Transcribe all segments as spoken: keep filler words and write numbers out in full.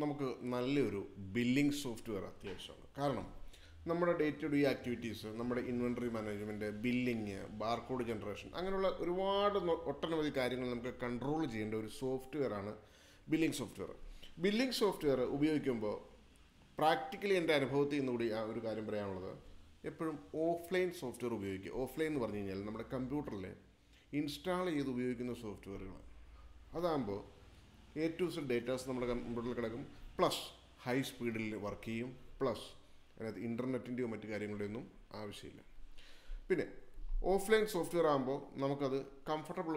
നമുക്ക് നല്ലൊരു billing software അത്യാവശ്യമാണ്. കാരണം നമ്മുടെ ഡേ ടു ഡേ ആക്ടിവിറ്റീസ്, നമ്മുടെ inventory management, billing, barcode generation, അങ്ങനെയുള്ള ഒരുപാട് ഒട്ടനവധി കാര്യങ്ങൾ നമുക്ക് കൺട്രോൾ ചെയ്യേണ്ട ഒരു സോഫ്റ്റ്വെയറാണ് ബില്ലിംഗ് സോഫ്റ്റ്വെയർ. ബില്ലിംഗ് സോഫ്റ്റ്വെയർ ഉപയോഗിക്കുമ്പോൾ പ്രാക്ടിക്കലി എൻ്റെ അനുഭവത്തിൽ നിന്നുകൂടി ആ ഒരു കാര്യം പറയാനുള്ളത്, എപ്പോഴും ഓഫ്ലൈൻ സോഫ്റ്റ്വെയർ ഉപയോഗിക്കുക. ഓഫ്ലൈൻ എന്ന് പറഞ്ഞു കഴിഞ്ഞാൽ നമ്മുടെ കമ്പ്യൂട്ടറിൽ ഇൻസ്റ്റാൾ ചെയ്ത് ഉപയോഗിക്കുന്ന സോഫ്റ്റ്വെയറുകളാണ്. അതാകുമ്പോൾ എ ടു സെഡ് ഡേറ്റാസ് നമ്മുടെ കമ്പ്യൂട്ടറിൽ കിടക്കും, പ്ലസ് ഹൈ സ്പീഡിൽ വർക്ക് ചെയ്യും, പ്ലസ് അതിനകത്ത് ഇൻ്റർനെറ്റിൻ്റെയോ മറ്റു കാര്യങ്ങളുടെയൊന്നും ആവശ്യമില്ല. പിന്നെ ഓഫ്ലൈൻ സോഫ്റ്റ്വെയർ ആകുമ്പോൾ നമുക്കത് കംഫർട്ടബിൾ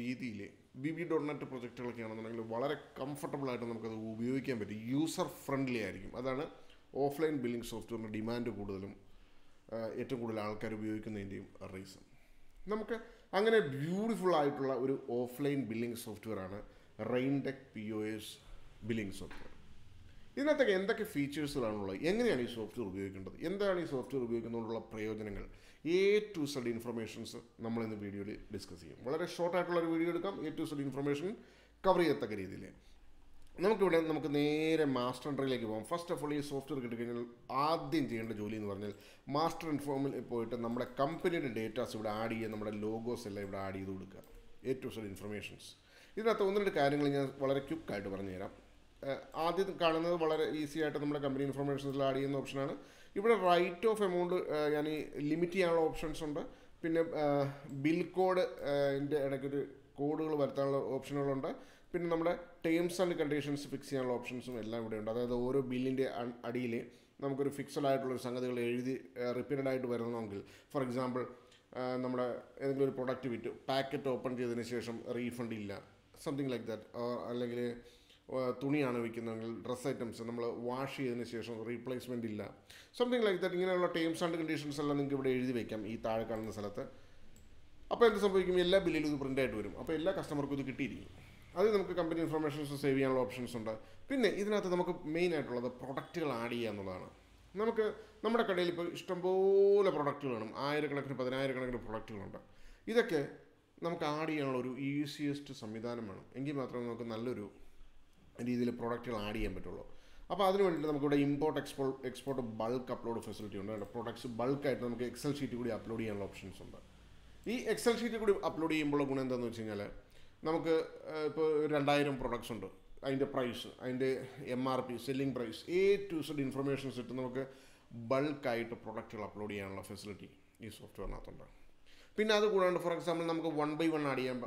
രീതിയിൽ ബി ബി ഡോട്ട് നെറ്റ് പ്രൊജക്റ്റുകളൊക്കെ ആണെന്നുണ്ടെങ്കിൽ വളരെ കംഫർട്ടബിളായിട്ട് നമുക്കത് ഉപയോഗിക്കാൻ പറ്റും, യൂസർ ഫ്രണ്ട്ലി ആയിരിക്കും. അതാണ് ഓഫ്ലൈൻ ബില്ലിംഗ് സോഫ്റ്റ്വെയറിൻ്റെ ഡിമാൻഡ് കൂടുതലും ഏറ്റവും കൂടുതൽ ആൾക്കാർ ഉപയോഗിക്കുന്നതിൻ്റെയും റീസൺ. നമുക്ക് അങ്ങനെ ബ്യൂട്ടിഫുൾ ആയിട്ടുള്ള ഒരു ഓഫ്ലൈൻ ബില്ലിംഗ് സോഫ്റ്റ്വെയറാണ് Raintech P O S billing software. ഇതിനകത്തൊക്കെ എന്തൊക്കെ ഫീച്ചേഴ്സുകളാണുള്ളത്, എങ്ങനെയാണ് ഈ സോഫ്റ്റ്വെയർ ഉപയോഗിക്കേണ്ടത്, എന്താണ് ഈ സോഫ്റ്റ്വെയർ ഉപയോഗിക്കുന്നതിനുള്ള പ്രയോജനങ്ങൾ, എ ടു സെഡ് ഇൻഫർമേഷൻസ് നമ്മളിന്ന് വീഡിയോയിൽ ഡിസ്കസ് ചെയ്യും. വളരെ ഷോർട്ടായിട്ടുള്ളൊരു വീഡിയോ എടുക്കാം, A to Z information cover ചെയ്യത്തക്ക രീതിയിൽ. നമുക്കിവിടെ നമുക്ക് നേരെ മാസ്റ്റർ എൻട്രിയിലേക്ക് പോകാം. ഫസ്റ്റ് ഓഫ് ഓൾ ഈ സോഫ്റ്റ്വെയർ കിട്ടിക്കഴിഞ്ഞാൽ ആദ്യം ചെയ്യേണ്ട ജോലി എന്ന് പറഞ്ഞാൽ മാസ്റ്റർ ഇൻഫോമിൽ പോയിട്ട് നമ്മുടെ കമ്പനിയുടെ ഡേറ്റാസ് ഇവിടെ ആഡ് ചെയ്യുക, നമ്മുടെ ലോഗോസ് എല്ലാം ഇവിടെ ആഡ് ചെയ്ത് കൊടുക്കുക, എ ടു സെഡ് ഇൻഫർമേഷൻസ്. ഇതിനകത്ത് ഒന്ന് രണ്ട് കാര്യങ്ങൾ ഞാൻ വളരെ ക്വിക്കായിട്ട് പറഞ്ഞു തരാം. ആദ്യം കാണുന്നത് വളരെ ഈസി ആയിട്ട് നമ്മുടെ കമ്പനി ഇൻഫർമേഷൻസിൽ ആഡ് ചെയ്യുന്ന ഓപ്ഷനാണ്. ഇവിടെ റൈറ്റ് ഓഫ് എമൗണ്ട് ഞാൻ ഈ ലിമിറ്റ് ചെയ്യാനുള്ള ഓപ്ഷൻസ് ഉണ്ട്, പിന്നെ ബിൽ കോഡ് എൻ്റെ ഇടയ്ക്കൊരു കോഡുകൾ വരുത്താനുള്ള ഓപ്ഷനുകളുണ്ട്, പിന്നെ നമ്മുടെ ടേംസ് ആൻഡ് കണ്ടീഷൻസ് ഫിക്സ് ചെയ്യാനുള്ള ഓപ്ഷൻസും എല്ലാം ഇവിടെ ഉണ്ട്. അതായത് ഓരോ ബില്ലിൻ്റെ അടിയിൽ നമുക്കൊരു ഫിക്സഡ് ആയിട്ടുള്ളൊരു സംഗതികൾ എഴുതി റിപ്പീറ്റഡ് ആയിട്ട് വരുന്നെങ്കിൽ, ഫോർ എക്സാമ്പിൾ നമ്മുടെ ഏതെങ്കിലും ഒരു പ്രൊഡക്റ്റ് വിറ്റ് പാക്കറ്റ് ഓപ്പൺ ചെയ്തതിന് ശേഷം റീഫണ്ട് ഇല്ല, സംതിങ് ലൈക്ക് ദാറ്റ്, അല്ലെങ്കിൽ തുണിയാണ് വിൽക്കുന്നതെങ്കിൽ ഡ്രസ്സ് ഐറ്റംസ് നമ്മൾ വാഷ് ചെയ്തതിന് ശേഷം റീപ്ലേസ്മെൻ്റ് ഇല്ല, സംതിങ് ലൈക്ക് ദാറ്റ്, ഇങ്ങനെയുള്ള ടേംസ് ആൻഡ് കണ്ടീഷൻസ് എല്ലാം നിങ്ങൾക്ക് ഇവിടെ എഴുതി വയ്ക്കാം ഈ താഴെ കാണുന്ന സ്ഥലത്ത്. അപ്പോൾ എന്ത് സംഭവിക്കും, എല്ലാ ബില്ലിലും ഇത് പ്രിൻ്റായിട്ട് വരും, അപ്പോൾ എല്ലാ കസ്റ്റമർക്കും ഇത് കിട്ടിയിരിക്കും. അത് നമുക്ക് കമ്പനി ഇൻഫർമേഷൻസ് സേവ് ചെയ്യാനുള്ള ഓപ്ഷൻസ് ഉണ്ട്. പിന്നെ ഇതിനകത്ത് നമുക്ക് മെയിനായിട്ടുള്ളത് പ്രൊഡക്റ്റുകൾ ആഡ് ചെയ്യുക എന്നുള്ളതാണ്. നമുക്ക് നമ്മുടെ കടയിൽ ഇപ്പോൾ ഇഷ്ടംപോലെ പ്രൊഡക്റ്റുകൾ കാണും, ആയിരക്കണക്കിന് പതിനായിരക്കണക്കിന് പ്രൊഡക്റ്റുകളുണ്ട്. ഇതൊക്കെ നമുക്ക് ആഡ് ചെയ്യാനുള്ള ഒരു ഈസിയസ്റ്റ് സംവിധാനം വേണം, എങ്കിൽ മാത്രമേ നമുക്ക് നല്ലൊരു രീതിയിൽ പ്രൊഡക്റ്റുകൾ ആഡ് ചെയ്യാൻ പറ്റുള്ളൂ. അപ്പോൾ അതിന് വേണ്ടിയിട്ട് നമുക്കിവിടെ import export export bulk upload facility ഉണ്ട്. അതിൻ്റെ പ്രൊഡക്ട്സ് ബൾക്കായിട്ട് നമുക്ക് എക്സൽ ഷീറ്റ് കൂടി അപ്ലോഡ് ചെയ്യാനുള്ള ഓപ്ഷൻസ് ഉണ്ട്. ഈ എക്സൽ ഷീറ്റ് കൂടി അപ്ലോഡ് ചെയ്യുമ്പോൾ ഗുണം എന്താണെന്ന് വെച്ച് കഴിഞ്ഞാൽ, നമുക്ക് ഇപ്പോൾ രണ്ടായിരം പ്രൊഡക്ട്സ് ഉണ്ട്, അതിൻ്റെ പ്രൈസ്, അതിൻ്റെ M R P, selling price, A to Z informations ഇട്ട് നമുക്ക് ബൾക്കായിട്ട് പ്രൊഡക്റ്റുകൾ അപ്ലോഡ് ചെയ്യാനുള്ള ഫെസിലിറ്റി ഈ സോഫ്റ്റ്വെയറിനകത്തുണ്ട്. പിന്നെ അത് കൂടാണ്ട് ഫോർ എക്സാമ്പിൾ നമുക്ക് വൺ ബൈ വൺ ആഡ് ചെയ്യാൻ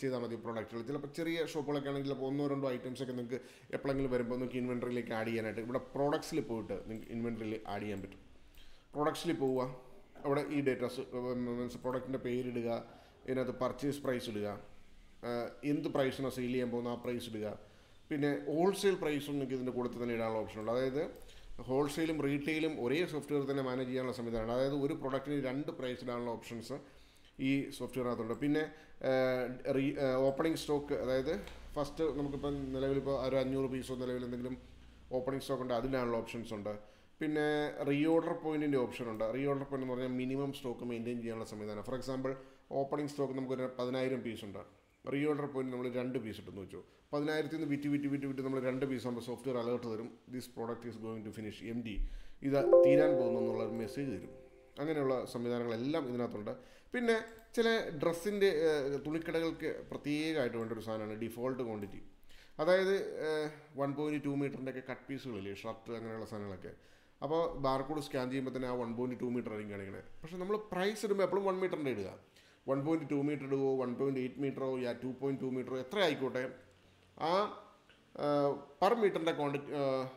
ചെയ്താൽ മതി പ്രൊഡക്റ്റുകൾ. ചിലപ്പോൾ ചെറിയ ഷോപ്പുകളൊക്കെ ആണെങ്കിൽ ചിലപ്പോൾ ഒന്നോ രണ്ടോ ഐറ്റംസൊക്കെ നിങ്ങൾക്ക് എപ്പോഴെങ്കിലും വരുമ്പോൾ നിങ്ങൾക്ക് ഇൻവെൻട്രിയിലേക്ക് ആഡ് ചെയ്യാനായിട്ട് ഇവിടെ പ്രൊഡക്ട്സിൽ പോയിട്ട് നിങ്ങൾക്ക് ഇൻവെൻട്രിയിൽ ആഡ് ചെയ്യാൻ പറ്റും. പ്രൊഡക്ട്സിൽ പോവുക, അവിടെ ഈ ഡേറ്റാസ് മീൻസ് പ്രൊഡക്റ്റിൻ്റെ പേരിടുക, ഇതിനകത്ത് പർച്ചേസ് പ്രൈസ് ഇടുക, എന്ത് പ്രൈസിനാണ് സെയിൽ ചെയ്യാൻ പോകുന്ന ആ പ്രൈസ് ഇടുക, പിന്നെ ഹോൾസെയിൽ പ്രൈസും നിങ്ങൾക്ക് ഇതിൻ്റെ കൂടെ തന്നെ ഇടാനുള്ള ഓപ്ഷനുണ്ട്. അതായത് ഹോൾസെയിലും റീറ്റെയിലും ഒരേ സോഫ്റ്റ്വെയർ തന്നെ മാനേജ് ചെയ്യാനുള്ള സംവിധാനമാണ്. അതായത് ഒരു പ്രൊഡക്റ്റിന് രണ്ട് പ്രൈസ് ഇടാനുള്ള ഓപ്ഷൻസ് ഈ സോഫ്റ്റ്വെയറിനകത്തുണ്ട്. പിന്നെ റീ ഓപ്പണിംഗ് സ്റ്റോക്ക്, അതായത് ഫസ്റ്റ് നമുക്കിപ്പം നിലവിലിപ്പോൾ ഒരു അഞ്ഞൂറ് പീസോ നിലവിൽ എന്തെങ്കിലും ഓപ്പണിംഗ് സ്റ്റോക്ക് ഉണ്ട്, അതിനാണുള്ള ഓപ്ഷൻസ് ഉണ്ട്. പിന്നെ റീ ഓർഡർ പോയിൻറ്റിൻ്റെ ഓപ്ഷനുണ്ട്. റീ ഓർഡർ പോയിൻ്റ് എന്ന് പറഞ്ഞാൽ മിനിമം സ്റ്റോക്ക് മെയിൻറ്റെയിൻ ചെയ്യാനുള്ള സംവിധാനം. ഫോർ എക്സാമ്പിൾ ഓപ്പണിംഗ് സ്റ്റോക്ക് നമുക്കൊരു പതിനായിരം പീസുണ്ട്, റീ ഓർഡർ പോയിൻറ്റ് നമ്മൾ രണ്ട് പീസ് ഇട്ടെന്ന് വെച്ചു, പതിനായിരത്തിൽ നിന്ന് വിറ്റ് വിറ്റ് വിറ്റ് വിറ്റ് നമ്മൾ രണ്ട് പീസ് ആകുമ്പോൾ സോഫ്റ്റ്വെയർ അലേർട്ട് തരും, this product is going to finish എം ഡി, ഇത് തീരാൻ പോകുന്നു എന്നുള്ളൊരു മെസ്സേജ് തരും. അങ്ങനെയുള്ള സംവിധാനങ്ങളെല്ലാം ഇതിനകത്തുണ്ട്. പിന്നെ ചില ഡ്രസ്സിൻ്റെ തുണിക്കടകൾക്ക് പ്രത്യേകമായിട്ട് വേണ്ട ഒരു സാധനമാണ് ഡിഫോൾട്ട് ക്വാണ്ടിറ്റി. അതായത് വൺ പോയിൻറ്റ് ടു മീറ്ററിൻ്റെയൊക്കെ കട്ട് പീസുകളില്ലേ, ഷർട്ട് അങ്ങനെയുള്ള സാധനങ്ങളൊക്കെ, അപ്പോൾ ബാർകോഡ് സ്കാൻ ചെയ്യുമ്പോൾ തന്നെ ആ വൺ പോയിൻറ്റ് ടു മീറ്റർ ആയിരിക്കും കാണിക്കണേ. പക്ഷേ നമ്മൾ പ്രൈസ് ഇടുമ്പോൾ എപ്പോഴും വൺ മീറ്ററിൻ്റെ ഇടുക, വൺ പോയിൻറ്റ് ടു മീറ്റർ ഇടുകയോ വൺ പോയിൻറ്റ് എയ്റ്റ് മീറ്ററോ യാ ടു പോയിൻറ്റ് ടു മീറ്ററോ എത്ര ആയിക്കോട്ടെ, ആ പെർ മീറ്ററിൻ്റെ ക്വാണ്ടിറ്റി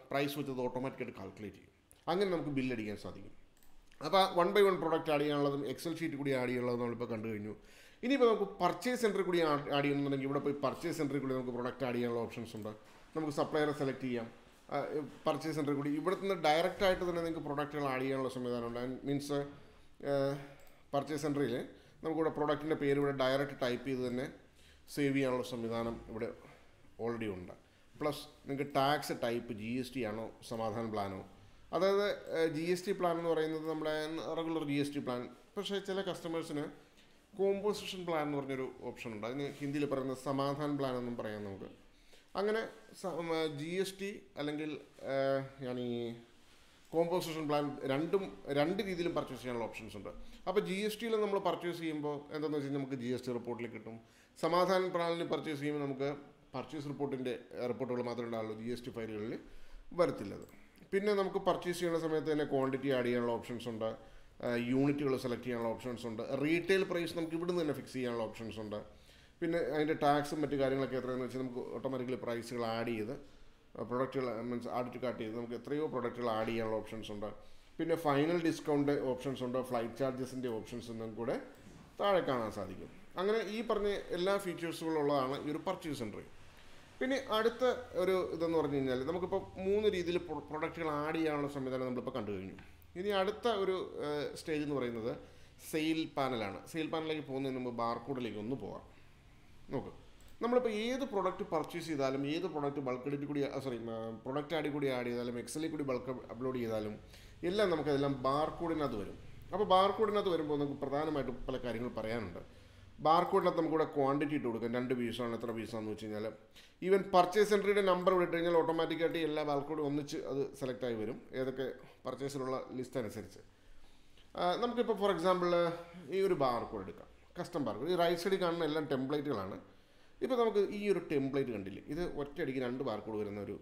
പ്രൈസ് വെച്ചത് ഓട്ടോമാറ്റിക്കായിട്ട് കാൽക്കുലേറ്റ് ചെയ്യും. അങ്ങനെ നമുക്ക് ബില്ലടിക്കാൻ സാധിക്കും. അപ്പോൾ one by one product add ചെയ്യാനുള്ളതും എക്സൽ ഷീറ്റ് കൂടി ആഡ് ചെയ്യാനുള്ളതും നമ്മളിപ്പോൾ കണ്ടു കഴിഞ്ഞു. ഇനിയിപ്പോൾ നമുക്ക് പർച്ചേസ് സെൻറ്ററിൽ കൂടി ആഡ് ചെയ്യണമെന്നുണ്ടെങ്കിൽ ഇവിടെ പോയി പർച്ചേസ് സെൻറ്ററിൽ കൂടി നമുക്ക് പ്രൊഡക്റ്റ് ആഡ് ചെയ്യാനുള്ള ഓപ്ഷൻസ് ഉണ്ട്. നമുക്ക് സപ്ലയറെ സെലക്ട് ചെയ്യാം, പർച്ചേസ് സെൻറ്ററിൽ കൂടി ഇവിടെ നിന്ന് ഡയറക്റ്റായിട്ട് തന്നെ നിങ്ങൾക്ക് പ്രൊഡക്റ്റുകൾ ആഡ് ചെയ്യാനുള്ള സംവിധാനമുണ്ട്. മീൻസ് പർച്ചേസ് സെൻറ്ററിൽ നമുക്കിവിടെ പ്രൊഡക്റ്റിൻ്റെ പേര് ഇവിടെ ഡയറക്റ്റ് ടൈപ്പ് ചെയ്ത് തന്നെ സേവ് ചെയ്യാനുള്ള സംവിധാനം ഇവിടെ ഓൾറെഡി ഉണ്ട്. പ്ലസ് നിങ്ങൾക്ക് tax type G S T ആണോ സമാധാന പ്ലാനോ, അതായത് ജി എസ് ടി പ്ലാൻ എന്ന് പറയുന്നത് നമ്മുടെ regular G S T plan. പക്ഷേ ചില കസ്റ്റമേഴ്സിന് കോമ്പോസിഷൻ പ്ലാൻ എന്ന് പറഞ്ഞൊരു ഓപ്ഷൻ ഉണ്ട്, അതിന് ഹിന്ദിയിൽ പറയുന്നത് സമാധാന പ്ലാൻ എന്നും പറയാം നമുക്ക്. അങ്ങനെ ജി എസ് ടി അല്ലെങ്കിൽ yani കോമ്പൻസേഷൻ പ്ലാൻ രണ്ടും രണ്ട് രീതിയിലും പർച്ചേസ് ചെയ്യാനുള്ള ഓപ്ഷൻസ് ഉണ്ട്. അപ്പോൾ ജി എസ് ടി യിൽ നമ്മൾ പർച്ചേസ് ചെയ്യുമ്പോൾ എന്താണെന്ന് വെച്ചാൽ നമുക്ക് ജി എസ് ടി റിപ്പോർട്ടിൽ കിട്ടും. സമാധാന പ്ലാനിൽ പർച്ചേസ് ചെയ്യുമ്പോൾ നമുക്ക് പർച്ചേസ് റിപ്പോർട്ടിൻ്റെ റിപ്പോർട്ടുകൾ മാത്രമേ ഉണ്ടാവുള്ളൂ, ജി എസ് ടി ഫയലുകളിൽ വരത്തില്ല. പിന്നെ നമുക്ക് പർച്ചേസ് ചെയ്യുന്ന സമയത്ത് തന്നെ ക്വാണ്ടിറ്റി ആഡ് ചെയ്യാനുള്ള ഓപ്ഷൻസ് ഉണ്ട്, യൂണിറ്റുകൾ സെലക്ട് ചെയ്യാനുള്ള ഓപ്ഷൻസ് ഉണ്ട്, റീറ്റെയിൽ പ്രൈസ് നമുക്ക് ഇവിടുന്ന് തന്നെ ഫിക്സ് ചെയ്യാനുള്ള ഓപ്ഷൻസ് ഉണ്ട്. പിന്നെ അതിൻ്റെ ടാക്സും മറ്റു കാര്യങ്ങളൊക്കെ എത്രയാണെന്ന് വെച്ചാൽ നമുക്ക് ഓട്ടോമാറ്റിക്കലി പ്രൈസുകൾ ആഡ് ചെയ്ത് പ്രൊഡക്റ്റുകൾ മീൻസ് ആഡിറ്റ് കട്ട് ചെയ്ത് നമുക്ക് എത്രയോ പ്രൊഡക്റ്റുകൾ ആഡ് ചെയ്യാനുള്ള ഓപ്ഷൻസ് ഉണ്ട്. പിന്നെ ഫൈനൽ ഡിസ്കൗണ്ട് ഓപ്ഷൻസ് ഉണ്ട്, ഫ്ലൈറ്റ് ചാർജസിൻ്റെ ഓപ്ഷൻസ് എന്നും കൂടെ താഴെ കാണാൻ സാധിക്കും. അങ്ങനെ ഈ പറഞ്ഞ എല്ലാ ഫീച്ചേഴ്സുകളുള്ളതാണ് ഈ ഒരു പർച്ചേസ് എൻട്രി. പിന്നെ അടുത്ത ഒരു ഇതെന്ന് പറഞ്ഞു കഴിഞ്ഞാൽ നമുക്കിപ്പോൾ മൂന്ന് രീതിയിൽ പ്രൊഡക്റ്റുകൾ ആഡ് ചെയ്യാനുള്ള സംവിധാനം നമ്മളിപ്പോൾ കണ്ടു കഴിഞ്ഞു. ഇനി അടുത്ത ഒരു സ്റ്റേജ് എന്ന് പറയുന്നത് സെയിൽ പാനലാണ്. സെയിൽ പാനലിലേക്ക് പോകുന്നതിന് മുമ്പ് ബാർകോഡിലേക്ക് ഒന്ന് പോകാം. നോക്ക്, നമ്മളിപ്പോൾ ഏത് പ്രൊഡക്റ്റ് പർച്ചേസ് ചെയ്താലും, ഏത് പ്രൊഡക്റ്റ് ബൾക്ക് എഡിറ്റ് കൂടി സോറി പ്രൊഡക്റ്റ് ആഡ് കൂടി ആഡ് ചെയ്താലും, എക്സലിൽ കൂടി ബൾക്ക് അപ്ലോഡ് ചെയ്താലും എല്ലാം നമുക്കതെല്ലാം ബാർകോഡിനകത്ത് വരും. അപ്പോൾ ബാർകോഡിനകത്ത് വരുമ്പോൾ നമുക്ക് പ്രധാനമായിട്ടും പല കാര്യങ്ങൾ പറയാനുണ്ട്. ബാർകോഡിനകത്ത് നമുക്കിവിടെ ക്വാണ്ടിറ്റി ഇട്ട് കൊടുക്കാം, രണ്ട് പീസാണ് എത്ര പീസാണെന്ന് വെച്ച് കഴിഞ്ഞാൽ. ഈവൻ പർച്ചേസ് എൻട്രിയുടെ നമ്പർ ഇട്ട് കഴിഞ്ഞാൽ ഓട്ടോമാറ്റിക്കായിട്ട് എല്ലാ ബാർകോഡും ഒന്നിച്ച് അത് സെലക്ട് ആയി വരും, ഏതൊക്കെ പർച്ചേസിലുള്ള ലിസ്റ്റ് അനുസരിച്ച്. നമുക്കിപ്പോൾ ഫോർ എക്സാമ്പിൾ ഈ ഒരു ബാർകോഡ് എടുക്കാം, കസ്റ്റം ബാർകോഡ്. ഈ റൈറ്റ് സൈഡിൽ കാണുന്ന എല്ലാം ടെംപ്ലേറ്റുകളാണ്. ഇപ്പോൾ നമുക്ക് ഈ ഒരു ടെംപ്ലേറ്റ് കണ്ടില്ലേ, ഇത് ഒറ്റയടിക്ക് രണ്ട് ബാർകോഡ് വരുന്ന ഒരു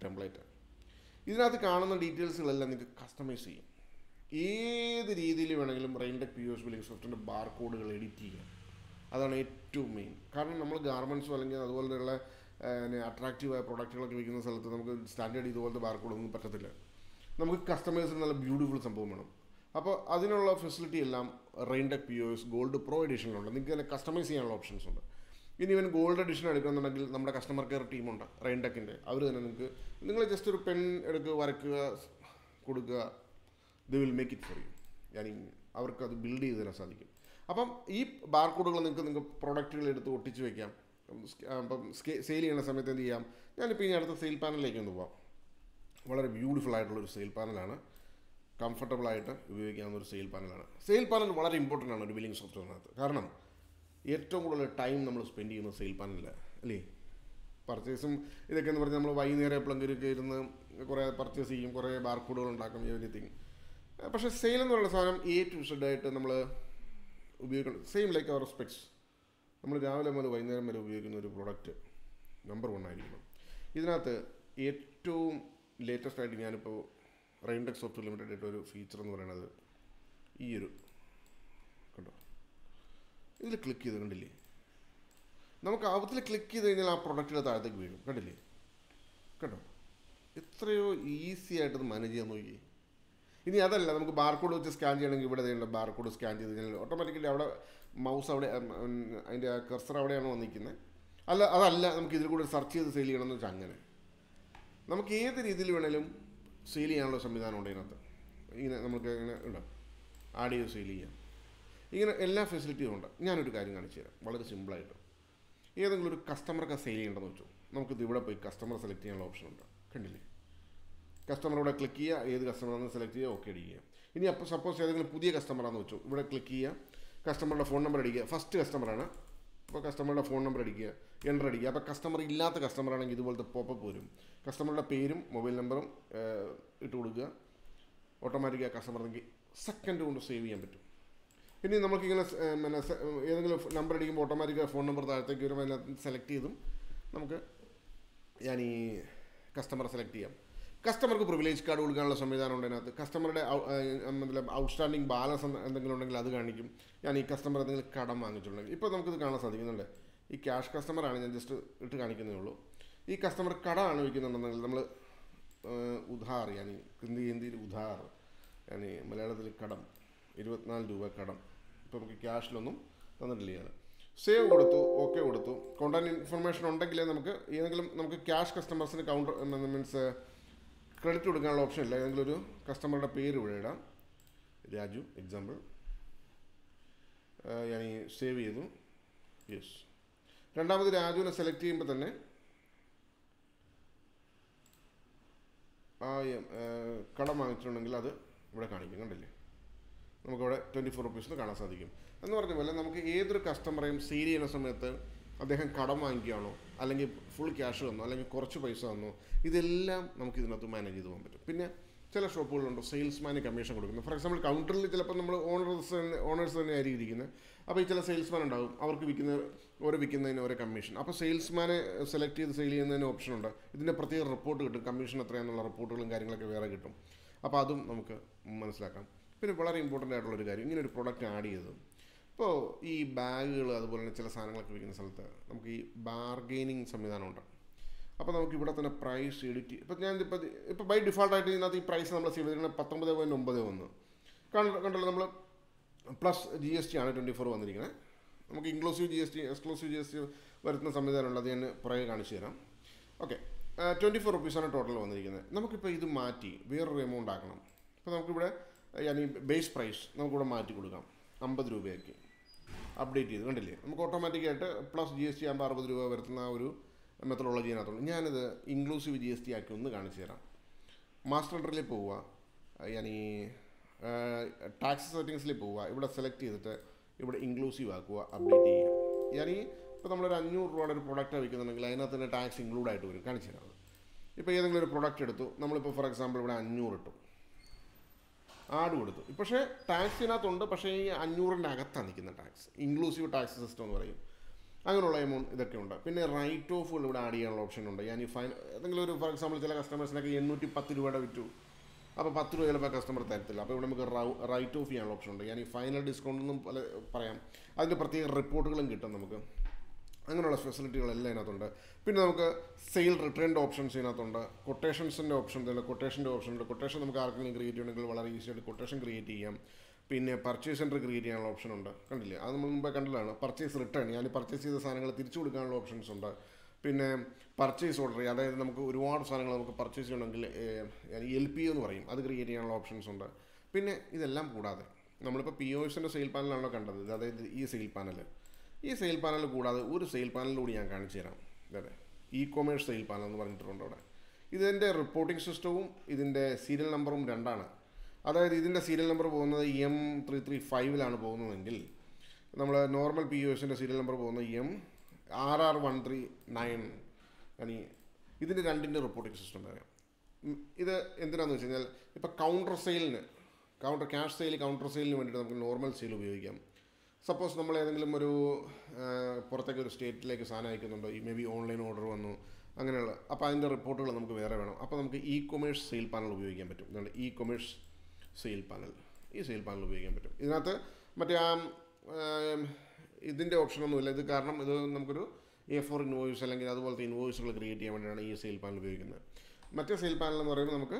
ടെംപ്ലേറ്റാണ്. ഇതിനകത്ത് കാണുന്ന ഡീറ്റെയിൽസുകളെല്ലാം നിങ്ങൾക്ക് കസ്റ്റമൈസ് ചെയ്യും. ഏത് രീതിയിൽ വേണമെങ്കിലും Raintech P U S billing സോഫ്റ്റിൻ്റെ ബാർകോഡുകൾ എഡിറ്റ് ചെയ്യാം. അതാണ് ഏറ്റവും മെയിൻ. കാരണം നമ്മൾ ഗാർമെൻറ്റ്സോ അല്ലെങ്കിൽ അതുപോലെയുള്ള അട്രാക്റ്റീവായ പ്രൊഡക്റ്റുകളൊക്കെ വിൽക്കുന്ന സ്ഥലത്ത് നമുക്ക് സ്റ്റാൻഡേർഡ് ഇതുപോലത്തെ ബാർകോഡൊന്നും പറ്റത്തില്ല. നമുക്ക് കസ്റ്റമേഴ്സിന് നല്ല ബ്യൂട്ടിഫുൾ സംഭവം വേണം. അപ്പോൾ അതിനുള്ള ഫെസിലിറ്റി എല്ലാം Raintech P U S gold pro എഡിഷനിലുണ്ട്. നിങ്ങൾക്ക് തന്നെ കസ്റ്റമൈസ് ചെയ്യാനുള്ള ഓപ്ഷൻസ് ഉണ്ട്. ഇനി ഇവൻ ഗോൾഡ് എഡിഷൻ എടുക്കുന്നുണ്ടെങ്കിൽ നമ്മുടെ കസ്റ്റമർ കെയർ ടീമുണ്ട് റെയിൻടെക്കിൻ്റെ, അവർ തന്നെ നിങ്ങൾക്ക് നിങ്ങൾ ജസ്റ്റ് ഒരു പെൻ എടുക്കുക, വരയ്ക്കുക, കൊടുക്കുക, they will make it for you. ഞാൻ അവർക്ക് അത് ബിൽഡ് ചെയ്ത് തരാൻ സാധിക്കും. അപ്പം ഈ ബാർകോഡുകൾ നിങ്ങൾക്ക് നിങ്ങൾക്ക് പ്രൊഡക്റ്റുകൾ എടുത്ത് ഒട്ടിച്ച് വയ്ക്കാം. അപ്പം സെയിൽ ചെയ്യുന്ന സമയത്ത് എന്ത് ചെയ്യാം, ഞാനിപ്പോൾ ഇനി അടുത്ത സെയിൽ പാനലിലേക്ക് ഒന്ന് പോവാം. വളരെ ബ്യൂട്ടിഫുൾ ആയിട്ടുള്ളൊരു സെയിൽ പാനലാണ്, കംഫർട്ടബിളായിട്ട് ഉപയോഗിക്കാവുന്ന ഒരു സെയിൽ പാനലാണ്. സെയിൽ പാനൽ വളരെ ഇമ്പോർട്ടൻ്റ് ആണ് ഒരു ബില്ലിംഗ് സോഫ്റ്റ്വെയറിനകത്ത്. കാരണം ഏറ്റവും കൂടുതൽ ടൈം നമ്മൾ സ്പെൻഡ് ചെയ്യുന്ന സെയിൽ പാനലാണ്, അല്ലേ? പർച്ചേസും ഇതൊക്കെ എന്ന് പറഞ്ഞാൽ നമ്മൾ വൈകുന്നേരം എപ്പോഴെങ്കിലുമൊക്കെ ഇരുന്ന് കുറേ പർച്ചേസ് ചെയ്യും, കുറേ ബാർകോഡുകൾ ഉണ്ടാക്കും, എവരിത്തിങ്. പക്ഷേ സെയിൽ എന്ന് പറയുന്ന സാധനം എ ടു സെഡ് ആയിട്ട് നമ്മൾ ഉപയോഗിക്കണം. സെയിം ലൈക്ക് അവർ സ്പെക്സ്, നമ്മൾ രാവിലെ മുതൽ വൈകുന്നേരം വരെ ഉപയോഗിക്കുന്ന ഒരു പ്രോഡക്റ്റ് നമ്പർ വൺ ആയിരിക്കണം. ഇതിനകത്ത് ഏറ്റവും ലേറ്റസ്റ്റ് ആയിട്ട് ഞാനിപ്പോൾ റെയിൻടെക് സോഫ്റ്റ്വെയർ ലിമിറ്റഡ് ആയിട്ട് ഒരു ഫീച്ചർ എന്ന് പറയുന്നത് ഈ ഒരു കണ്ടോ, ഇതിൽ ക്ലിക്ക് ചെയ്ത് കണ്ടില്ലേ, നമുക്ക് അതിൽ ക്ലിക്ക് ചെയ്ത് കഴിഞ്ഞാൽ ആ പ്രൊഡക്റ്റിൻ്റെ താഴത്തേക്ക് വീഴും. കണ്ടില്ലേ, കണ്ടോ, എത്രയോ ഈസി ആയിട്ടത് മാനേജ് ചെയ്യാൻ നോക്കി. ഇനി അതല്ല, നമുക്ക് ബാർകോഡ് വെച്ച് സ്കാൻ ചെയ്യണമെങ്കിൽ ഇവിടെ തന്നെയുള്ള ബാർകോഡ് സ്കാൻ ചെയ്ത് കഴിഞ്ഞാൽ ഓട്ടോമാറ്റിക്കലി അവിടെ മൗസ് അവിടെ അതിൻ്റെ കർസർ അവിടെയാണ് വന്നിരിക്കുന്നത്. അല്ല അതല്ല, നമുക്ക് ഇതിൽ കൂടെ സെർച്ച് ചെയ്ത് സെയിൽ ചെയ്യണമെന്ന് വെച്ചാൽ അങ്ങനെ നമുക്ക് ഏത് രീതിയിൽ വേണേലും സെയിൽ ചെയ്യാനുള്ള സംവിധാനം ഉണ്ട് ഇതിനകത്ത്. ഇങ്ങനെ നമുക്ക് ഇങ്ങനെ ഉണ്ടാവും, ആഡ് ചെയ്ത് സെയിൽ ചെയ്യാം. ഇങ്ങനെ എല്ലാ ഫെസിലിറ്റിയും ഉണ്ട്. ഞാനൊരു കാര്യം കാണിച്ചു തരാം, വളരെ സിമ്പിളായിട്ട്. ഏതെങ്കിലും ഒരു കസ്റ്റമർക്ക് സെയിൽ ചെയ്യേണ്ടതെന്ന് വെച്ചു, നമുക്കിത് ഇവിടെ പോയി കസ്റ്റമർ സെലക്ട് ചെയ്യാനുള്ള ഓപ്ഷൻ ഉണ്ട്. കണ്ടില്ലേ, കസ്റ്റമറിവിടെ ക്ലിക്ക് ചെയ്യുക, ഏത് കസ്റ്റമറാണെന്ന് സെലക്ട് ചെയ്യുക, ഓക്കെ അടിക്കുക. ഇനി അപ്പോൾ സപ്പോസ് ഏതെങ്കിലും പുതിയ കസ്റ്റമറാണെന്ന് വെച്ചു, ഇവിടെ ക്ലിക്ക് ചെയ്യുക, കസ്റ്റമറുടെ ഫോൺ നമ്പർ അടിക്കുക. ഫസ്റ്റ് കസ്റ്റമറാണ്, അപ്പോൾ കസ്റ്റമറുടെ ഫോൺ നമ്പർ അടിക്കുക, എൻ്റർ അടിക്കുക. അപ്പോൾ കസ്റ്റമർ ഇല്ലാത്ത കസ്റ്റമറാണെങ്കിൽ ഇതുപോലത്തെ പോപ്പപ്പ് വരും. കസ്റ്റമറുടെ പേരും മൊബൈൽ നമ്പറും ഇട്ട് കൊടുക്കുക, ഓട്ടോമാറ്റിക് ആ കസ്റ്റമർക്ക് സെക്കൻഡ് കൊണ്ട് സേവ് ചെയ്യാൻ പറ്റും. ഇനി നമുക്കിങ്ങനെ ഏതെങ്കിലും നമ്പർ അടിക്കുമ്പോൾ ഓട്ടോമാറ്റിക്കായി ഫോൺ നമ്പർ താഴത്തേക്ക് വരുമ്പോൾ അതിനകത്ത് സെലക്ട് ചെയ്തും നമുക്ക് ഞാൻ ഈ കസ്റ്റമറെ സെലക്ട് ചെയ്യാം. കസ്റ്റമർക്ക് പ്രിവിലേജ് കാർഡ് കൊടുക്കാനുള്ള സംവിധാനം ഉണ്ട് അതിനകത്ത്. കസ്റ്റമറുടെ എന്തെങ്കിലും ഔട്ട്സ്റ്റാൻഡിങ് ബാലൻസ് എന്തെങ്കിലും ഉണ്ടെങ്കിൽ അത് കാണിക്കും. ഞാൻ ഈ കസ്റ്റമർ എന്തെങ്കിലും കടം വാങ്ങിച്ചിട്ടുണ്ടെങ്കിൽ ഇപ്പോൾ നമുക്കിത് കാണാൻ സാധിക്കുന്നുണ്ട്. ഈ ക്യാഷ് കസ്റ്റമറാണ്, ഞാൻ ജസ്റ്റ് ഇട്ട് കാണിക്കുന്നേ ഉള്ളൂ. ഈ കസ്റ്റമർ കടമാണ് വയ്ക്കുന്നുണ്ടെന്നുണ്ടെങ്കിൽ നമ്മൾ ഉധാർ, ഞാൻ ഹിന്ദി ഹിന്ദിയിൽ ഉധാർ, ഞാൻ മലയാളത്തിൽ കടം, ഇരുപത്തിനാല് രൂപ കടം. ഇപ്പോൾ നമുക്ക് ക്യാഷിലൊന്നും തന്നിട്ടില്ല. ഞാൻ സേവ് കൊടുത്തു, ഓക്കെ കൊടുത്തു. കോൺടാക്ട് ഇൻഫർമേഷൻ ഉണ്ടെങ്കിലേ നമുക്ക് ഏതെങ്കിലും നമുക്ക് ക്യാഷ് കസ്റ്റമേഴ്സിന് കൗണ്ടർ മീൻസ് ക്രെഡിറ്റ് കൊടുക്കാനുള്ള ഓപ്ഷൻ ഇല്ല. ഏതെങ്കിലും ഒരു കസ്റ്റമറുടെ പേര് ഇവിടെ ഇടാം, രാജു എക്സാമ്പിൾ. ഞാൻ സേവ് ചെയ്തു, യെസ്. രണ്ടാമത് രാജുവിനെ സെലക്ട് ചെയ്യുമ്പോൾ തന്നെ ആ കടം വാങ്ങിച്ചിട്ടുണ്ടെങ്കിൽ അത് ഇവിടെ കാണിക്കും. കണ്ടില്ലേ, നമുക്കവിടെ ട്വൻറ്റി ഫോർ റുപ്പീസിന് കാണാൻ സാധിക്കും. എന്ന് പറഞ്ഞ പോലെ നമുക്ക് ഏതൊരു കസ്റ്റമറേയും സെയിൽ ചെയ്യുന്ന സമയത്ത് അദ്ദേഹം കടം വാങ്ങിക്കുകയാണോ അല്ലെങ്കിൽ ഫുൾ ക്യാഷ് തന്നോ അല്ലെങ്കിൽ കുറച്ച് പൈസ തന്നോ ഇതെല്ലാം നമുക്ക് ഇതിനകത്ത് മാനേജ് ചെയ്ത് പോകാൻ പറ്റും. പിന്നെ ചില ഷോപ്പുകളുണ്ട് സെയിൽസ്മാന് കമ്മീഷൻ കൊടുക്കുന്നത്. ഫോർ എക്സാമ്പിൾ കൗണ്ടറിൽ ചിലപ്പോൾ നമ്മൾ ഓണേഴ്സ് തന്നെ ഓണേഴ്സ് തന്നെ ആയിരിക്കും ഇരിക്കുന്നത്. അപ്പോൾ ഈ ചില സെയിൽസ്മാൻ ഉണ്ടാകും, അവർക്ക് വിൽക്കുന്ന ഓരോ വിൽക്കുന്നതിന് ഓരോ കമ്മീഷൻ. അപ്പോൾ സെയിൽസ്മാനെ സെലക്ട് ചെയ്ത് സെയിൽ ചെയ്യുന്നതിന് ഓപ്ഷനുണ്ട്. ഇതിൻ്റെ പ്രത്യേക റിപ്പോർട്ട് കിട്ടും, കമ്മീഷൻ എത്രയാണെന്നുള്ള റിപ്പോർട്ടുകളും കാര്യങ്ങളൊക്കെ വേറെ കിട്ടും. അപ്പോൾ അതും നമുക്ക് മനസ്സിലാക്കാം. പിന്നെ വളരെ ഇമ്പോർട്ടൻ്റ് ആയിട്ടുള്ളൊരു കാര്യം, ഇങ്ങനെ ഒരു പ്രോഡക്റ്റ് ആഡ് ചെയ്തത് ഇപ്പോൾ ഈ ബാഗുകൾ അതുപോലെ തന്നെ ചില സാധനങ്ങളൊക്കെ വിൽക്കുന്ന സ്ഥലത്ത് നമുക്ക് ഈ ബാർഗെയിനിങ് സംവിധാനമുണ്ട്. അപ്പോൾ നമുക്ക് ഇവിടെ തന്നെ പ്രൈസ് എഡിറ്റ് ഇപ്പോൾ ഞാൻ ഇപ്പോൾ ഇപ്പോൾ ബൈ ഡിഫോൾട്ടായിട്ട് ഇതിനകത്ത് ഈ പ്രൈസ് നമ്മൾ സീവ് ചെയ്തിരിക്കുന്നത് പത്തൊമ്പത് പോയിൻറ്റ് ഒമ്പത് ഒന്ന് കണ്ടല്ലോ. നമ്മൾ പ്ലസ് ജി എസ് ടി ആണ് ട്വൻറ്റി ഫോർ വന്നിരിക്കുന്നത്. നമുക്ക് inclusive G S T exclusive G S T വരുന്ന സംവിധാനമുണ്ട്, അത് ഞാൻ പുറകെ കാണിച്ചു തരാം. ഓക്കെ, ട്വൻറ്റി ഫോർ റുപ്പീസാണ് ടോട്ടൽ വന്നിരിക്കുന്നത്. നമുക്കിപ്പോൾ ഇത് മാറ്റി വേറൊരു എമൗണ്ട് ആക്കണം. അപ്പോൾ നമുക്കിവിടെ ഈ ബേസ് പ്രൈസ് നമുക്കിവിടെ മാറ്റി കൊടുക്കാം, അമ്പത് രൂപയാക്കി അപ്ഡേറ്റ് ചെയ്ത്. കണ്ടില്ലേ, നമുക്ക് ഓട്ടോമാറ്റിക്കായിട്ട് പ്ലസ് ജി എസ് ടി ആകുമ്പോൾ അറുപത് രൂപ വരുത്തുന്ന ഒരു മെത്തഡോളജി അതിനകത്തുള്ളൂ. ഞാനിത് ഇൻക്ലൂസീവ് ജി എസ് ടി ആക്കി ഒന്ന് കാണിച്ചു തരാം. മാസ്റ്റർ എൻട്രിയിൽ പോവുക, ഞാൻ ഈ ടാക്സ് സെറ്റിങ്സിൽ പോവുക, ഇവിടെ സെലക്ട് ചെയ്തിട്ട് ഇവിടെ ഇൻക്ലൂസീവ് ആക്കുക, അപ്ഡേറ്റ് ചെയ്യുക. ഞാൻ ഈ ഇപ്പോൾ നമ്മളൊരു അഞ്ഞൂറ് രൂപയുടെ ഒരു പ്രൊഡക്റ്റ് വയ്ക്കുന്നുണ്ടെങ്കിൽ അതിനകത്ത് തന്നെ ടാക്സ് ഇൻക്ലൂഡായിട്ട് വരും. കാണിച്ചു തരാം. ഇപ്പോൾ ഏതെങ്കിലും ഒരു പ്രൊഡക്റ്റ് എടുത്തു, നമ്മളിപ്പോൾ ഫോർ എക്സാമ്പിൾ ഇവിടെ അഞ്ഞൂറ് ഇട്ടു, ആഡ് കൊടുത്തു. പക്ഷേ ടാക്സ് ഇതിനകത്തുണ്ട്, പക്ഷേ ഈ അഞ്ഞൂറിൻ്റെ അകത്താണ് നിൽക്കുന്ന ടാക്സ്, ഇൻക്ലൂസീവ് ടാക്സ് സിസ്റ്റം എന്ന് പറയും. അങ്ങനെയുള്ള എമൗണ്ട് ഇതൊക്കെ ഉണ്ട്. പിന്നെ റൈറ്റ് ഓഫുകൾ ഇവിടെ ആഡ് ചെയ്യാനുള്ള ഓപ്ഷൻ ഉണ്ട്. ഞാൻ ഈ ഫൈൻ എന്തെങ്കിലും ഒരു ഫോർ എക്സാമ്പിൾ ചില കസ്റ്റമേഴ്സിനൊക്കെ എണ്ണൂറ്റി പത്ത് രൂപയുടെ വിറ്റു, അപ്പോൾ പത്ത് രൂപ ചിലപ്പോൾ കസ്റ്റമർ തരത്തില്ല. അപ്പോൾ ഇവിടെ നമുക്ക് റൈറ്റ് ഓഫ് ചെയ്യാനുള്ള ഓപ്ഷൻ ഉണ്ട്. ഞാൻ ഈ ഫൈനൽ ഡിസ്കൗണ്ട് എന്നും പല പറയാം. അതിൻ്റെ പ്രത്യേക റിപ്പോർട്ടുകളും കിട്ടും നമുക്ക്. അങ്ങനെയുള്ള ഫെസിലിറ്റികളെല്ലാം ഇതിനകത്തുണ്ട്. പിന്നെ നമുക്ക് സെയിൽ റിട്ടേണിൻ്റെ ഓപ്ഷൻസ് ഇതിനകത്തുണ്ട്. കൊട്ടേഷൻസിൻ്റെ ഓപ്ഷൻ ഉണ്ട്, കൊട്ടേഷൻ്റെ ഓപ്ഷൻ ഉണ്ട്. കൊട്ടേഷൻ നമുക്ക് ആർക്കെങ്കിലും ക്രിയേറ്റ് ചെയ്യണമെങ്കിൽ വളരെ ഈസിയായിട്ട് കൊട്ടേഷൻ ക്രിയേറ്റ് ചെയ്യാം. പിന്നെ പർച്ചേസ് സെൻറ്റർ ക്രിയേറ്റ് ചെയ്യാനുള്ള ഓപ്ഷൻ ഉണ്ട്. കണ്ടില്ലേ, അത് നമ്മൾ മുമ്പേ കണ്ടതാണ്. പർച്ചേസ് റിട്ടേൺ, ഞാൻ പർച്ചേസ് ചെയ്ത സാധനങ്ങൾ തിരിച്ചു കൊടുക്കാനുള്ള ഓപ്ഷൻസ് ഉണ്ട്. പിന്നെ പർച്ചേസ് ഓർഡർ, അതായത് നമുക്ക് ഒരുപാട് സാധനങ്ങൾ നമുക്ക് പർച്ചേസ് ചെയ്യണമെങ്കിൽ എൽ പി എന്ന് പറയും, അത് ക്രിയേറ്റ് ചെയ്യാനുള്ള ഓപ്ഷൻസ് ഉണ്ട്. പിന്നെ ഇതെല്ലാം കൂടാതെ നമ്മളിപ്പോൾ പി ഒ എസിൻ്റെ സെയിൽ പാനലാണല്ലോ കണ്ടത്, അതായത് ഈ സെയിൽ പാനൽ. ഈ സെയിൽ പാനൽ കൂടാതെ ഒരു സെയിൽ പാനലിലൂടെ ഞാൻ കാണിച്ചു തരാം. അതെ, ഇ കൊമേഴ്സ് സെയിൽ പാനൽ എന്ന് പറഞ്ഞിട്ടുണ്ട് അവിടെ. ഇതിൻ്റെ റിപ്പോർട്ടിംഗ് സിസ്റ്റവും ഇതിൻ്റെ സീരിയൽ നമ്പറും രണ്ടാണ്. അതായത് ഇതിൻ്റെ സീരിയൽ നമ്പർ പോകുന്നത് എം ത്രീ ത്രീ ഫൈവിലാണ് പോകുന്നതെങ്കിൽ നമ്മൾ നോർമൽ പി യു എസിൻ്റെ സീരിയൽ നമ്പർ പോകുന്നത് M R R one three nine. അനി ഇതിൻ്റെ രണ്ടിൻ്റെ റിപ്പോർട്ടിംഗ് സിസ്റ്റം പറയാം. ഇത് എന്തിനാണെന്ന് വെച്ച് കഴിഞ്ഞാൽ ഇപ്പോൾ കൗണ്ടർ സെയിലിന്, കൗണ്ടർ ക്യാഷ് സെയിൽ കൗണ്ടർ സെയിലിന് വേണ്ടിയിട്ട് നമുക്ക് നോർമൽ സെയിൽ ഉപയോഗിക്കാം. സപ്പോസ് നമ്മൾ ഏതെങ്കിലും ഒരു പുറത്തേക്ക് ഒരു സ്റ്റേറ്റിലേക്ക് സാധനം അയക്കുന്നുണ്ടോ, ഈ മേ ബി ഓൺലൈൻ ഓർഡർ വന്നു, അങ്ങനെയുള്ള അപ്പോൾ അതിൻ്റെ റിപ്പോർട്ടുകൾ നമുക്ക് വേറെ വേണം. അപ്പോൾ നമുക്ക് ഇ കൊമേഴ്സ് സെയിൽ പാനൽ ഉപയോഗിക്കാൻ പറ്റും. അതുകൊണ്ട് ഇ കൊമേഴ്സ് സെയിൽ പാനൽ, ഈ സെയിൽ പാനൽ ഉപയോഗിക്കാൻ പറ്റും. ഇതിനകത്ത് മറ്റേ ആ ഇതിൻ്റെ ഓപ്ഷനൊന്നുമില്ല. ഇത് കാരണം ഇത് നമുക്കൊരു എ ഫോർ ഇൻവോയ്സ് അല്ലെങ്കിൽ അതുപോലത്തെ ഇൻവോയ്സുകൾ ക്രിയേറ്റ് ചെയ്യാൻ വേണ്ടിയാണ് ഈ സെയിൽ പാനൽ ഉപയോഗിക്കുന്നത്. മറ്റേ സെയിൽ പാനൽ എന്ന് പറയുമ്പോൾ നമുക്ക്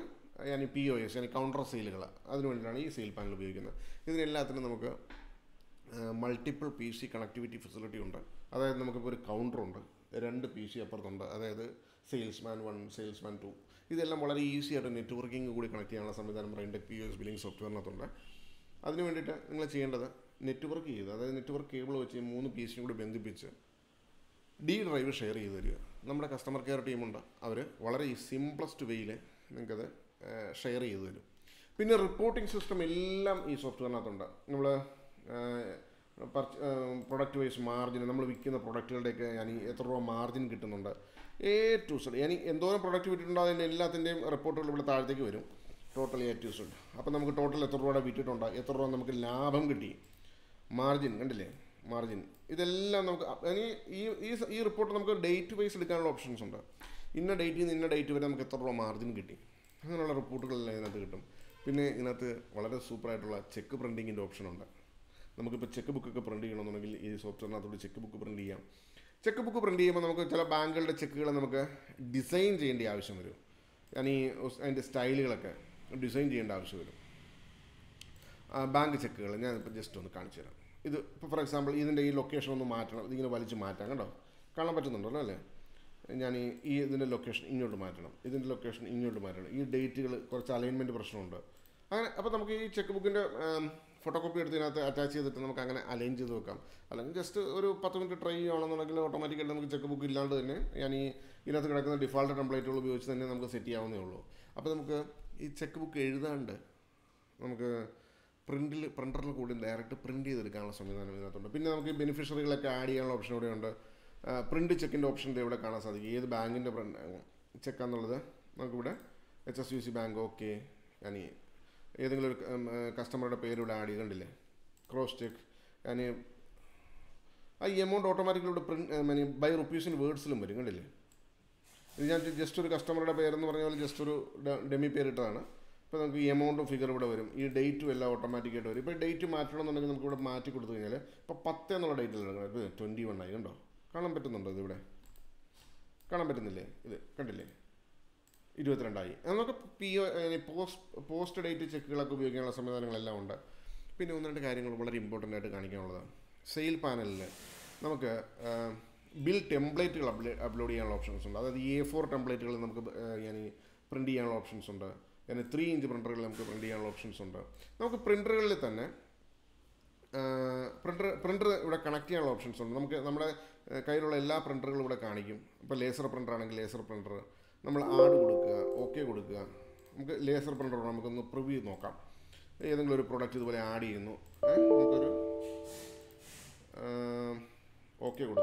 ഞാൻ പി ഒ എസ്, ഞാൻ കൗണ്ടർ സെയിലുകൾ, അതിനു വേണ്ടിയിട്ടാണ് ഈ സെയിൽ പാനൽ ഉപയോഗിക്കുന്നത്. ഇതിനെല്ലാത്തിനും നമുക്ക് multiple P C connectivity facility ഉണ്ട്. അതായത് നമുക്കിപ്പോൾ ഒരു കൗണ്ടറുണ്ട്, രണ്ട് പി സി അപ്പുറത്തുണ്ട്, അതായത് സെയിൽസ്മാൻ വൺ, സെയിൽസ്മാൻ ടു. ഇതെല്ലാം വളരെ ഈസി ആയിട്ട് നെറ്റ്വർക്കിംഗ് കൂടി കണക്ട് ചെയ്യാനുള്ള സംവിധാനം Raintech P O S billing സോഫ്റ്റ്വെയറിനകത്തുണ്ട്. അതിന് വേണ്ടിയിട്ട് നിങ്ങൾ ചെയ്യേണ്ടത് നെറ്റ്വർക്ക് ചെയ്ത്, അതായത് നെറ്റ്വർക്ക് കേബിൾ വെച്ച് മൂന്ന് പി സിയും കൂടി ബന്ധിപ്പിച്ച് ഡി ഡ്രൈവ് ഷെയർ ചെയ്ത് തരിക. നമ്മുടെ കസ്റ്റമർ കെയർ ടീമുണ്ട്, അവർ വളരെ സിംപ്ലസ്റ്റ് വേയിൽ നിങ്ങൾക്കത് ഷെയർ ചെയ്ത് തരും. പിന്നെ റിപ്പോർട്ടിംഗ് സിസ്റ്റം എല്ലാം ഈ സോഫ്റ്റ്വെയറിനകത്തുണ്ട്. നമ്മൾ പർച്ച് പ്രൊഡക്റ്റ് വൈസ് മാർജിൻ, നമ്മൾ വിൽക്കുന്ന പ്രൊഡക്റ്റുകളുടെയൊക്കെ ഞാൻ എത്ര രൂപ മാർജിൻ കിട്ടുന്നുണ്ട്, എ ടു സെഡ്, ഞാൻ എന്തോരം പ്രൊഡക്റ്റ് വിറ്റിട്ടുണ്ടോ അതിൻ്റെ എല്ലാത്തിൻ്റെയും റിപ്പോർട്ടുകൾ ഇവിടെ താഴത്തേക്ക് വരും, ടോട്ടൽ എ ടു സെഡ്. അപ്പോൾ നമുക്ക് ടോട്ടൽ എത്ര രൂപയുടെ വിറ്റിട്ടുണ്ടോ, എത്ര രൂപ നമുക്ക് ലാഭം കിട്ടി, മാർജിൻ കണ്ടില്ലേ, മാർജിൻ, ഇതെല്ലാം നമുക്ക് ഈ ഈ റിപ്പോർട്ട് നമുക്ക് ഡേറ്റ് വൈസ് എടുക്കാനുള്ള ഓപ്ഷൻസ് ഉണ്ട്. ഇന്ന ഡേറ്റിൽ നിന്ന് ഇന്ന ഡേറ്റ് വരെ നമുക്ക് എത്ര രൂപ മാർജിൻ കിട്ടി, അങ്ങനെയുള്ള റിപ്പോർട്ടുകളെല്ലാം ഇതിനകത്ത് കിട്ടും. പിന്നെ ഇതിനകത്ത് വളരെ സൂപ്പറായിട്ടുള്ള ചെക്ക് പ്രിൻറ്റിങ്ങിൻ്റെ ഓപ്ഷനുണ്ട്. നമുക്കിപ്പോൾ ചെക്ക് ബുക്കൊക്കെ പ്രിൻറ്റ് ചെയ്യണമെന്നുണ്ടെങ്കിൽ ഈ സോഫ്റ്റ്വെയറിനകത്തോട് ചെക്ക് ബുക്ക് പ്രിൻറ്റ് ചെയ്യാം. ചെക്ക് ബുക്ക് പ്രിൻറ്റ് ചെയ്യുമ്പോൾ നമുക്ക് ചില ബാങ്കുകളുടെ ചെക്കുകൾ നമുക്ക് ഡിസൈൻ ചെയ്യേണ്ട ആവശ്യം വരും. ഞാൻ ഈ അതിൻ്റെ സ്റ്റൈലുകളൊക്കെ ഡിസൈൻ ചെയ്യേണ്ട ആവശ്യം വരും. ബാങ്ക് ചെക്കുകൾ ഞാനിപ്പോൾ ജസ്റ്റ് ഒന്ന് കാണിച്ചു തരാം. ഇത് ഇപ്പോൾ ഫോർ എക്സാമ്പിൾ ഇതിൻ്റെ ഈ ലൊക്കേഷൻ ഒന്ന് മാറ്റണം, ഇതിങ്ങനെ വലിച്ച് മാറ്റാം. കേട്ടോ, കാണാൻ പറ്റുന്നുണ്ടല്ലോ അല്ലേ. ഞാൻ ഈ ഇതിൻ്റെ ലൊക്കേഷൻ ഇങ്ങോട്ട് മാറ്റണം, ഇതിൻ്റെ ലൊക്കേഷൻ ഇങ്ങോട്ട് മാറ്റണം. ഈ ഡേറ്റുകൾ കുറച്ച് അലൈൻമെൻറ്റ് പ്രശ്നമുണ്ട്. അങ്ങനെ അപ്പോൾ നമുക്ക് ഈ ചെക്ക് ബുക്കിൻ്റെ ഫോട്ടോ കോപ്പി എടുത്തതിനകത്ത് അറ്റാച്ച് ചെയ്തിട്ട് നമുക്ക് അങ്ങനെ അലൈൻ ചെയ്ത് വെക്കാം. അല്ലെങ്കിൽ ജസ്റ്റ് ഒരു പത്ത് മിനിറ്റ് ട്രൈ ചെയ്യുകയാണെന്നുണ്ടെങ്കിൽ ഓട്ടോമാറ്റിക്കായിട്ട് നമുക്ക് ചെക്ക് ബുക്ക് ഇല്ലാണ്ട് തന്നെ ഞാൻ ഈ ഇതിനകത്ത് കിടക്കുന്ന ഡിഫോൾട്ട് ടെംപ്ലേറ്റുകൾ ഉപയോഗിച്ച് തന്നെ നമുക്ക് സെറ്റ് ചെയ്യാവുന്നേ ഉള്ളൂ. അപ്പോൾ നമുക്ക് ഈ ചെക്ക് ബുക്ക് എഴുതാണ്ട് നമുക്ക് പ്രിൻറ്റിൽ പ്രിൻറ്ററിൽ കൂടി ഡയറക്റ്റ് പ്രിൻറ്റ് ചെയ്തെടുക്കാനുള്ള സംവിധാനം ഇതിനകത്തുണ്ട്. പിന്നെ നമുക്ക് ബെനിഫിഷ്യറികളൊക്കെ ആഡ് ചെയ്യാനുള്ള ഓപ്ഷൻ കൂടെയുണ്ട്. Uh, print check in option they would have the bank in the check on the other H S B C bank okay any um, customer payroll delay cross check any amount automatically print uh, many by rupees in words delay just to the customer pay just to demi pay return amount of figure date to allow automatic date to match on the date twenty one Can't bet on the Can't bet in the country. It was and I. And look a post post date check or something like Pinot carrying over important at the sale panel. Namaka bill template uploading options on the A four template printing options under and a three inch printer printing options under. Now printer. Uh, printer printer would connect options on number Cairo printer would a carnigum, laser printer and laser printer, number art would okay would laser printer preview no cup. Either glory product is add in okay would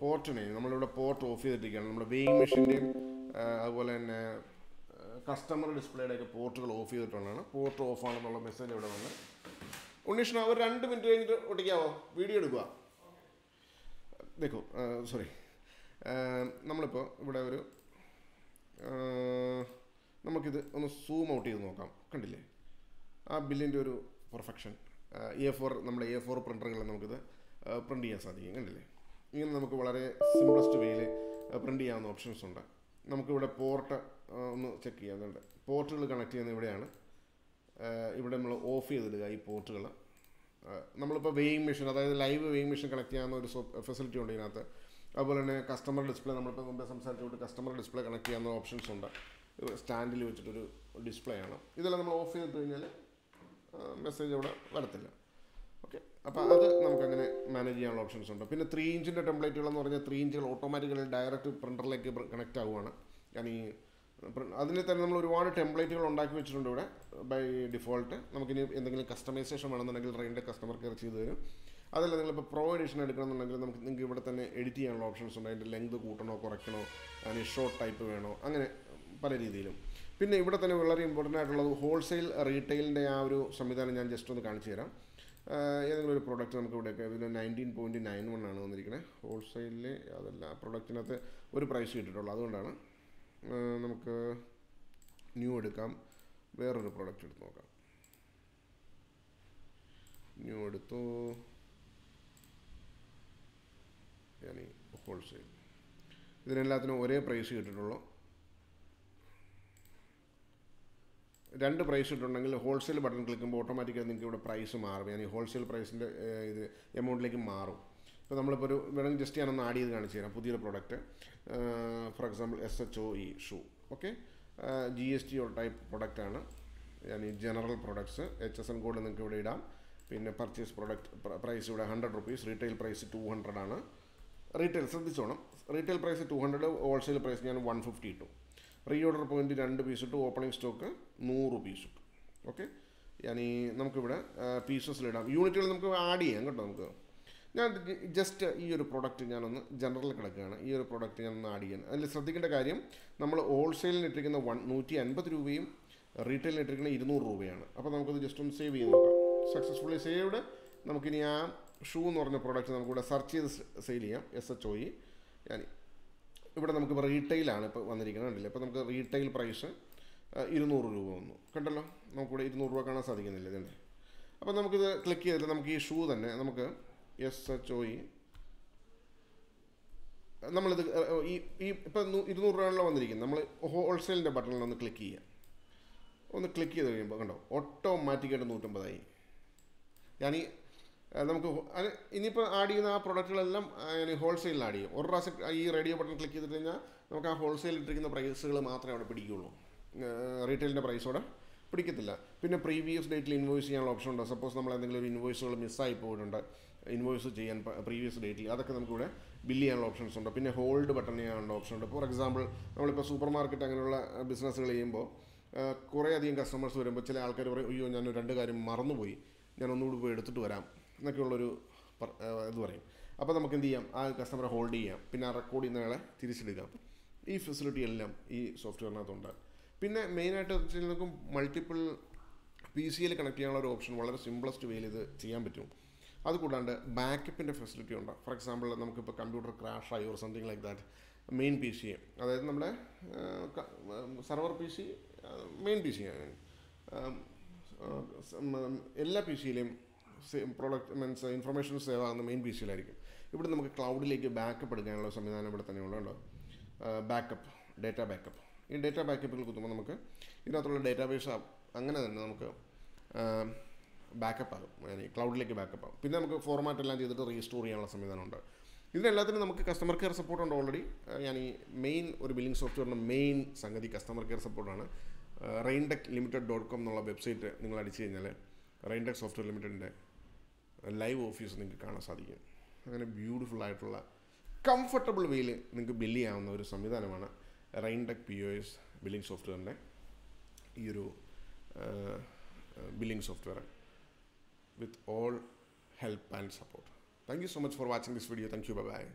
port name, number port of the number weighing machine name, uh customer display like a portal of the port off on message. Unnish na random interview video eduga. Dekho, sorry. Nammal ipo ivda oru namak idu onu zoom out cheyidu nokam. Kandile. Aa billinte oru perfection. A four nammala A four printergal namukku idu print cheyan sadhikkum kandile. Ingane namukku valare simplest way il print cheyanna options undu. Namukku ivda port onu check cheyanundu. Portal connect cheyanna ivdeyana. Uh, we will off the port. We have a weighing machine, a live weighing machine facility. We have a customer display, we have a customer display options. We have a stand display. This is off the message. Okay. So, we have manage options. three inch template, three inch automatically direct printer connect. That's why we have a template by default. We have a customization for the customer. That's why we have a pro edition. We have editing options like length, correction, short type. Then, we have a important wholesale retail. We have a product nineteen point nine one. Wholesale product is a price. Uh, new edukam where the product new edutho yani wholesale idellathinum ore price kittitullo rendu price kittundengil wholesale button click cheyumbol automatically ninge ivda price maarum yani wholesale price inde idu amount like maarum. So, we will just add a product. Uh, for example, S H O E shoe. Okay? Uh, G S T or type product. Yani general products. H S N code. Then purchase product price one hundred rupees. Retail price two hundred. Anna. Retail, so retail price two hundred. Wholesale price one fifty-two. Reorder point two opening stock one hundred rupees. Okay? Yani uh, pieces unit add. Just this product is general. This product is Nadian. And let's think about it. We have wholesale one eighty rupees, retail two hundred rupees. So we just save it. Successfully saved. We have a shoe product. We have search sale. S H O E. We have retail. We have retail price two hundred rupees. We have two hundred rupees. So we click here. We have shoe. Yes, such O E. Namal the wholesale button on the click here. On the click here, automatic at Nutumbai. Yani Inipa Adina product alum and wholesale adi. Or Rasaki radio button click here, Namaka wholesale trick in the price matra or pretty euro. Retail the price order. Pinnapprevious date invoice option is suppose we invoice miss invoice previous date billion options hold button option. For example, we supermarket business customers അപ്പോൾ നമുക്ക് എന്ത് ചെയ്യാം ആ കസ്റ്റമറെ hold ചെയ്യാം പിന്നെ ആ record ചെയ്യുന്നയാളെ തിരിച്ചെടുക്കാം ഈ facility എല്ലാം ഈ സോഫ്റ്റ്വെയറിനകത്തുണ്ട് പിന്നെ മെയിൻ ആയിട്ട് നിങ്ങൾക്ക് മൾട്ടിപ്പിൾ പി സി യിൽ കണക്ട് ചെയ്യാനുള്ള ഒരു ഓപ്ഷൻ വളരെ സിംപ്ലസ്റ്റ് വേയിൽ ഇത് ചെയ്യാൻ പറ്റും അത് കൂടാണ്ട് ബാക്കപ്പിൻ്റെ ഫെസിലിറ്റി ഉണ്ട് ഫോർ എക്സാമ്പിൾ നമുക്കിപ്പോൾ കമ്പ്യൂട്ടർ ക്രാഷായി or something like that main P C അതായത് നമ്മുടെ server P C main P C എല്ലാ പി സിയിലെയും പ്രോഡക്റ്റ് മീൻസ് ഇൻഫർമേഷൻ സേവ് ആകുന്ന മെയിൻ പി സിയിലായിരിക്കും ഇവിടെ നമുക്ക് ക്ലൗഡിലേക്ക് ബാക്കപ്പ് എടുക്കാനുള്ള സംവിധാനം ഇവിടെ തന്നെ ഉള്ളതുണ്ടോ ബാക്കപ്പ് ഡേറ്റ ബാക്കപ്പ് ഈ ഡേറ്റ ബാക്കപ്പിൽ കുത്തുമ്പോൾ നമുക്ക് ഇതിനകത്തുള്ള ഡേറ്റാബേസ് അങ്ങനെ തന്നെ നമുക്ക് ബാക്കപ്പ് ആകും ഞാൻ ക്ലൗഡിലേക്ക് ബാക്കപ്പ് ആകും പിന്നെ നമുക്ക് ഫോർമാറ്റ് എല്ലാം ചെയ്തിട്ട് റീസ്റ്റോർ ചെയ്യാനുള്ള സംവിധാനമുണ്ട് ഇതിനെല്ലാത്തിനും നമുക്ക് കസ്റ്റമർ കെയർ സപ്പോർട്ടുണ്ട് ഓൾറെഡി ഞാൻ ഈ മെയിൻ ഒരു ബില്ലിംഗ് സോഫ്റ്റ്വെയറിൻ്റെ മെയിൻ സംഗതി കസ്റ്റമർ കെയർ സപ്പോർട്ടാണ് റെയിൻടെക് ലിമിറ്റഡ് ഡോട്ട് കോം എന്നുള്ള വെബ്സൈറ്റ് നിങ്ങൾ അടിച്ചു കഴിഞ്ഞാൽ റെയിൻടെക് സോഫ്റ്റ്വെയർ ലിമിറ്റഡിൻ്റെ ലൈവ് ഓഫീസ് നിങ്ങൾക്ക് കാണാൻ സാധിക്കും അങ്ങനെ ബ്യൂട്ടിഫുൾ ആയിട്ടുള്ള കംഫർട്ടബിൾ വേയിൽ നിങ്ങൾക്ക് ബില്ല് ചെയ്യാവുന്ന ഒരു സംവിധാനമാണ് Raintech P O S billing സോഫ്റ്റ്വെയറിൻ്റെ ഈ ഒരു billing software with all help and support. Thank you so much for watching this video. Thank you. Bye-bye.